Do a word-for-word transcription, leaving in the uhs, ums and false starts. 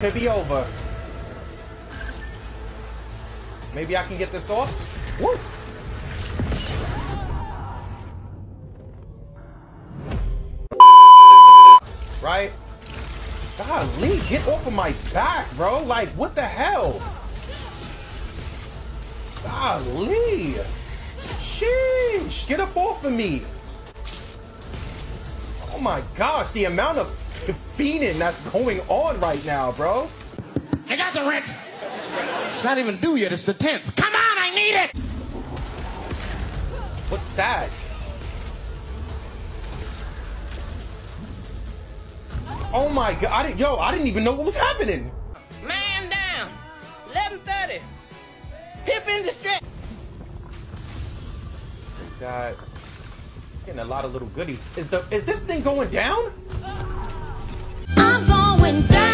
Could be over. Maybe I can get this off. Woo! Right? Golly, get off of my back, bro. Like, what the hell? Golly. Sheesh. Get up off of me. Oh my gosh, the amount of fiending that's going on right now, bro. I got the rent. It's not even due yet. It's the tenth. Come on, I need it. What's that? Oh my God! I didn't, yo, I didn't even know what was happening. Man down. eleven thirty. Pip in the stretch. God, getting a lot of little goodies. Is the is this thing going down? I'm going back.